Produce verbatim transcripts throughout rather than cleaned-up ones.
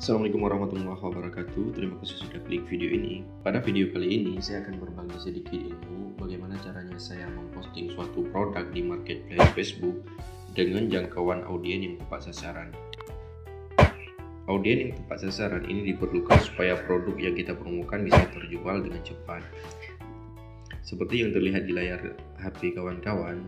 Assalamualaikum warahmatullahi wabarakatuh. Terima kasih sudah klik video ini. Pada video kali ini saya akan berbagi sedikit ilmu bagaimana caranya saya memposting suatu produk di marketplace Facebook dengan jangkauan audiens yang tepat sasaran. Audiens yang tepat sasaran ini diperlukan supaya produk yang kita promokan bisa terjual dengan cepat. Seperti yang terlihat di layar H P kawan-kawan,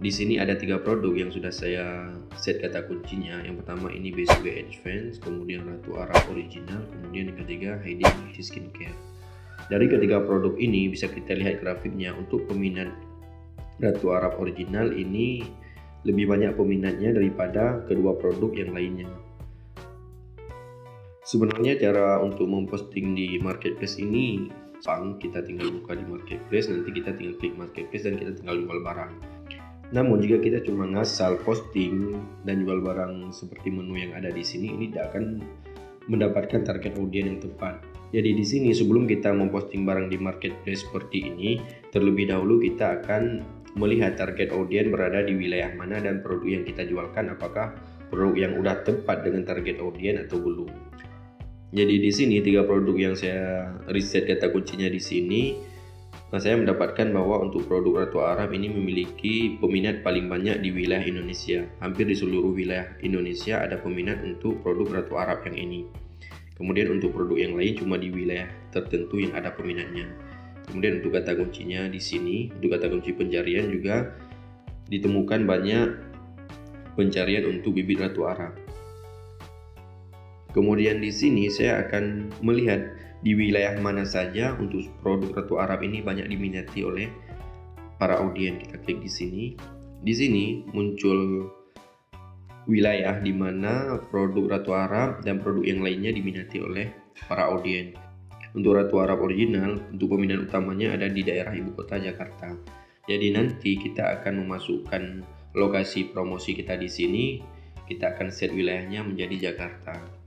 di sini ada tiga produk yang sudah saya set kata kuncinya. Yang pertama ini B C B Advance, kemudian Ratu Arab Original, kemudian yang ketiga Heidi Skin Care. Dari ketiga produk ini bisa kita lihat grafiknya. Untuk peminat Ratu Arab Original ini lebih banyak peminatnya daripada kedua produk yang lainnya. Sebenarnya cara untuk memposting di marketplace ini, kita tinggal buka di marketplace, nanti kita tinggal klik marketplace dan kita tinggal jual barang. Namun jika kita cuma ngasal posting dan jual barang seperti menu yang ada di sini, ini tidak akan mendapatkan target audiens yang tepat. Jadi di sini sebelum kita memposting barang di marketplace seperti ini, terlebih dahulu kita akan melihat target audiens berada di wilayah mana dan produk yang kita jualkan apakah produk yang udah tepat dengan target audiens atau belum. Jadi di sini tiga produk yang saya riset kata kuncinya di sini, nah, saya mendapatkan bahwa untuk produk Ratu Arab ini memiliki peminat paling banyak di wilayah Indonesia. Hampir di seluruh wilayah Indonesia ada peminat untuk produk Ratu Arab yang ini. Kemudian untuk produk yang lain cuma di wilayah tertentu yang ada peminatnya. Kemudian untuk kata kuncinya di sini, untuk kata kunci pencarian juga ditemukan banyak pencarian untuk bibit Ratu Arab. Kemudian di sini saya akan melihat di wilayah mana saja untuk produk Ratu Arab ini banyak diminati oleh para audiens. Kita klik di sini. Di sini muncul wilayah di mana produk Ratu Arab dan produk yang lainnya diminati oleh para audiens. Untuk Ratu Arab Original, untuk peminat utamanya ada di daerah ibu kota Jakarta. Jadi nanti kita akan memasukkan lokasi promosi kita di sini. Kita akan set wilayahnya menjadi Jakarta.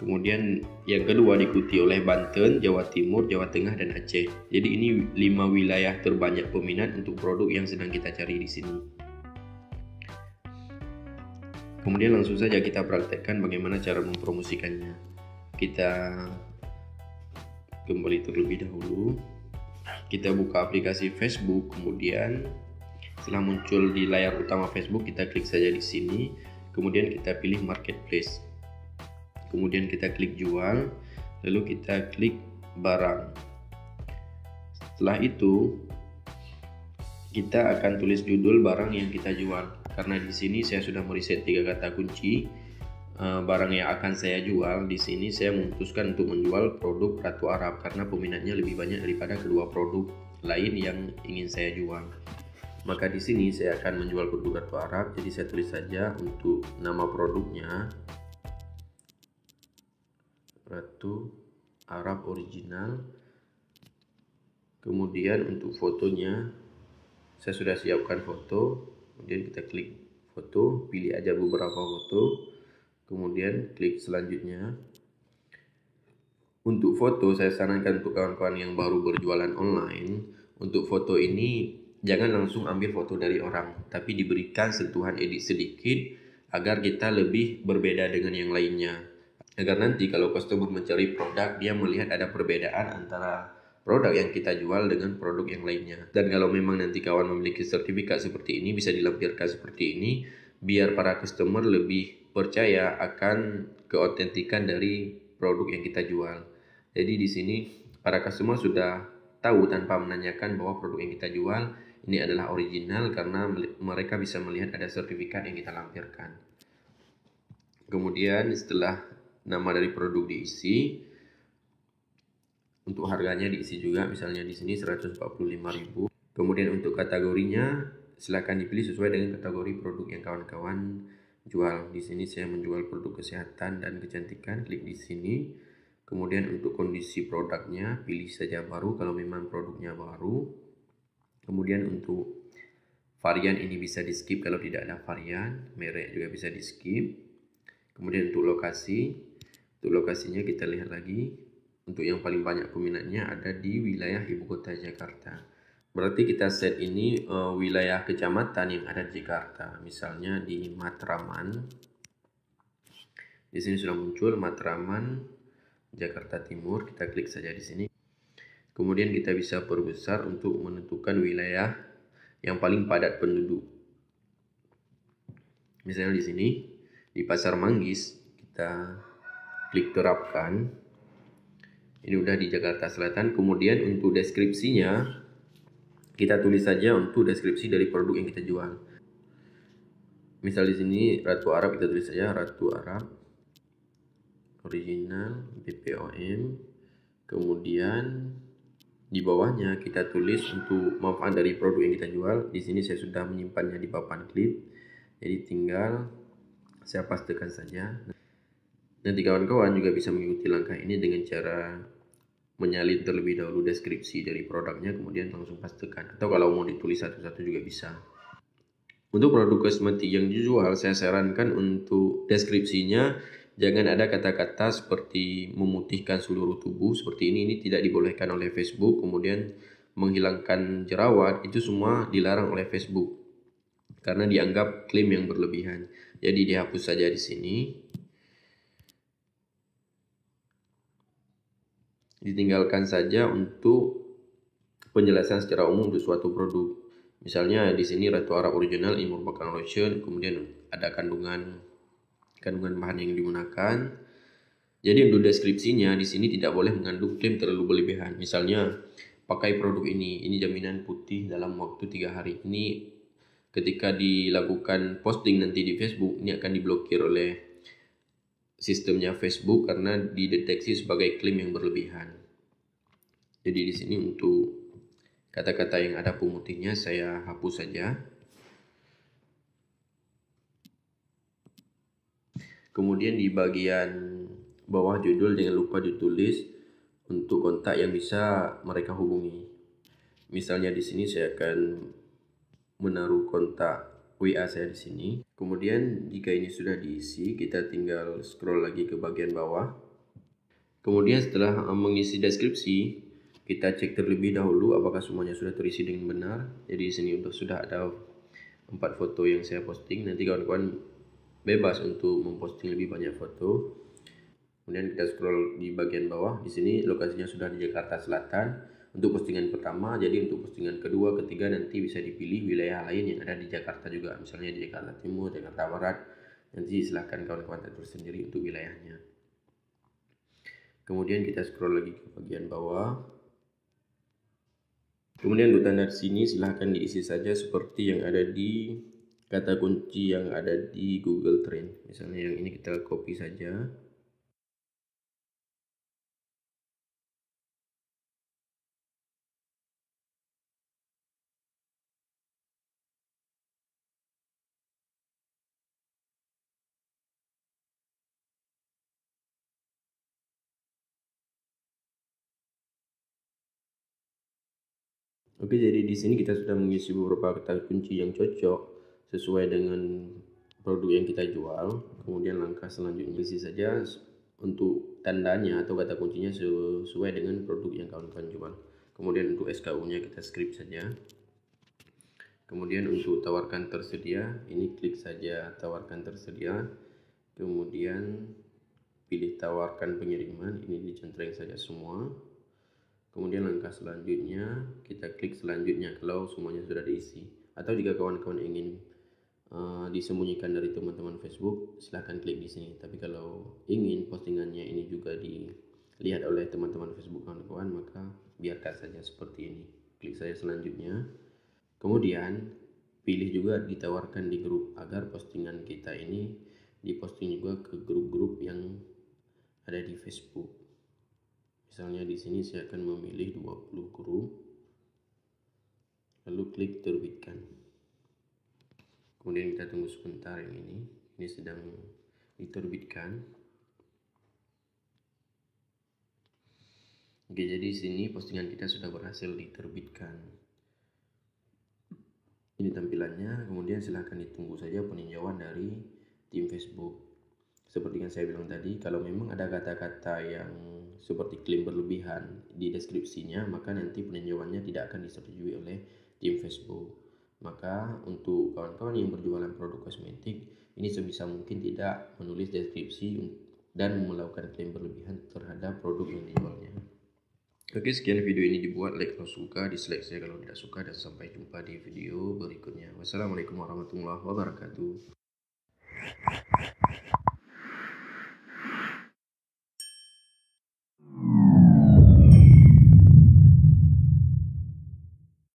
Kemudian yang kedua diikuti oleh Banten, Jawa Timur, Jawa Tengah, dan Aceh. Jadi ini lima wilayah terbanyak peminat untuk produk yang sedang kita cari di sini. Kemudian langsung saja kita praktekkan bagaimana cara mempromosikannya. Kita kembali terlebih dahulu. Kita buka aplikasi Facebook, kemudian setelah muncul di layar utama Facebook, kita klik saja di sini. Kemudian kita pilih marketplace. Kemudian kita klik jual, lalu kita klik barang. Setelah itu, kita akan tulis judul barang yang kita jual. Karena di sini saya sudah meriset tiga kata kunci barang yang akan saya jual. Di sini saya memutuskan untuk menjual produk Ratu Arab karena peminatnya lebih banyak daripada kedua produk lain yang ingin saya jual. Maka di sini saya akan menjual produk Ratu Arab. Jadi saya tulis saja untuk nama produknya. Ratu Arab Original. Kemudian untuk fotonya saya sudah siapkan foto. Kemudian kita klik foto, pilih aja beberapa foto, kemudian klik selanjutnya. Untuk foto saya sarankan untuk kawan-kawan yang baru berjualan online, untuk foto ini jangan langsung ambil foto dari orang, tapi diberikan sentuhan edit sedikit agar kita lebih berbeda dengan yang lainnya. Agar nanti kalau customer mencari produk, dia melihat ada perbedaan antara produk yang kita jual dengan produk yang lainnya. Dan kalau memang nanti kawan memiliki sertifikat seperti ini, bisa dilampirkan seperti ini, biar para customer lebih percaya akan keotentikan dari produk yang kita jual. Jadi di sini para customer sudah tahu tanpa menanyakan bahwa produk yang kita jual ini adalah original, karena mereka bisa melihat ada sertifikat yang kita lampirkan. Kemudian setelah nama dari produk diisi, untuk harganya diisi juga, misalnya di sini seratus empat puluh lima ribu. Kemudian untuk kategorinya silakan dipilih sesuai dengan kategori produk yang kawan-kawan jual. Di sini saya menjual produk kesehatan dan kecantikan, klik di sini. Kemudian untuk kondisi produknya pilih saja baru kalau memang produknya baru. Kemudian untuk varian ini bisa di skip kalau tidak ada varian, merek juga bisa di skip. Kemudian untuk lokasi, untuk lokasinya kita lihat lagi. Untuk yang paling banyak peminatnya ada di wilayah ibu kota Jakarta. Berarti kita set ini uh, wilayah kecamatan yang ada di Jakarta. Misalnya di Matraman. Di sini sudah muncul Matraman, Jakarta Timur. Kita klik saja di sini. Kemudian kita bisa perbesar untuk menentukan wilayah yang paling padat penduduk. Misalnya di sini di Pasar Manggis kita klik terapkan. Ini udah di Jakarta Selatan. Kemudian untuk deskripsinya kita tulis saja untuk deskripsi dari produk yang kita jual. Misal di sini Ratu Arab, kita tulis saja Ratu Arab Original B P O M. Kemudian di bawahnya kita tulis untuk manfaat dari produk yang kita jual. Di sini saya sudah menyimpannya di papan klip, jadi tinggal saya pastikan saja. Nanti kawan-kawan juga bisa mengikuti langkah ini dengan cara menyalin terlebih dahulu deskripsi dari produknya, kemudian langsung pastikan, atau kalau mau ditulis satu-satu juga bisa. Untuk produk kosmetik yang dijual, saya sarankan untuk deskripsinya jangan ada kata-kata seperti memutihkan seluruh tubuh. Seperti ini, ini tidak dibolehkan oleh Facebook. Kemudian menghilangkan jerawat, itu semua dilarang oleh Facebook karena dianggap klaim yang berlebihan. Jadi dihapus saja di sini. Ditinggalkan saja untuk penjelasan secara umum untuk suatu produk. Misalnya di sini Ratu Arab Original ini merupakan lotion, kemudian ada kandungan kandungan bahan yang digunakan. Jadi untuk deskripsinya di sini tidak boleh mengandung klaim terlalu berlebihan. Misalnya pakai produk ini, ini jaminan putih dalam waktu tiga hari. Ini ketika dilakukan posting nanti di Facebook, ini akan diblokir oleh sistemnya Facebook karena dideteksi sebagai klaim yang berlebihan. Jadi di sini untuk kata-kata yang ada pemutihnya saya hapus saja. Kemudian di bagian bawah judul jangan lupa ditulis untuk kontak yang bisa mereka hubungi. Misalnya di sini saya akan menaruh kontak W A saya di sini. Kemudian jika ini sudah diisi, kita tinggal scroll lagi ke bagian bawah. Kemudian setelah mengisi deskripsi, kita cek terlebih dahulu apakah semuanya sudah terisi dengan benar. Jadi di sini untuk sudah ada empat foto yang saya posting. Nanti kawan-kawan bebas untuk memposting lebih banyak foto. Kemudian kita scroll di bagian bawah. Di sini lokasinya sudah di Jakarta Selatan untuk postingan pertama. Jadi untuk postingan kedua, ketiga nanti bisa dipilih wilayah lain yang ada di Jakarta juga. Misalnya di Jakarta Timur, Jakarta Barat. Nanti silahkan kawan-kawan atur sendiri untuk wilayahnya. Kemudian kita scroll lagi ke bagian bawah. Kemudian untuk tanda di sini silahkan diisi saja seperti yang ada di kata kunci yang ada di Google Trend. Misalnya yang ini kita copy saja. Oke, jadi di sini kita sudah mengisi beberapa kata kunci yang cocok sesuai dengan produk yang kita jual. Kemudian langkah selanjutnya isi saja untuk tandanya atau kata kuncinya sesuai dengan produk yang kawan-kawan jual. Kemudian untuk S K U-nya kita script saja. Kemudian untuk tawarkan tersedia, ini klik saja tawarkan tersedia. Kemudian pilih tawarkan pengiriman, ini dicentreng saja semua. Kemudian langkah selanjutnya kita klik selanjutnya kalau semuanya sudah diisi. Atau jika kawan-kawan ingin uh, disembunyikan dari teman-teman Facebook, silahkan klik di sini. Tapi kalau ingin postingannya ini juga dilihat oleh teman-teman Facebook kawan-kawan, maka biarkan saja seperti ini. Klik saya selanjutnya. Kemudian pilih juga ditawarkan di grup agar postingan kita ini diposting juga ke grup-grup yang ada di Facebook. Misalnya di sini saya akan memilih dua puluh grup, lalu klik terbitkan. Kemudian kita tunggu sebentar yang ini, ini sedang diterbitkan. Oke, jadi di sini postingan kita sudah berhasil diterbitkan. Ini tampilannya, kemudian silahkan ditunggu saja peninjauan dari tim Facebook. Seperti yang saya bilang tadi, kalau memang ada kata-kata yang seperti klaim berlebihan di deskripsinya, maka nanti peninjauannya tidak akan disetujui oleh tim Facebook. Maka untuk kawan-kawan yang berjualan produk kosmetik, Ini sebisa mungkin tidak menulis deskripsi dan melakukan klaim berlebihan terhadap produk yang dijualnya. Oke, sekian video ini dibuat. Like kalau suka, dislike saya kalau tidak suka, dan sampai jumpa di video berikutnya. Wassalamualaikum warahmatullahi wabarakatuh.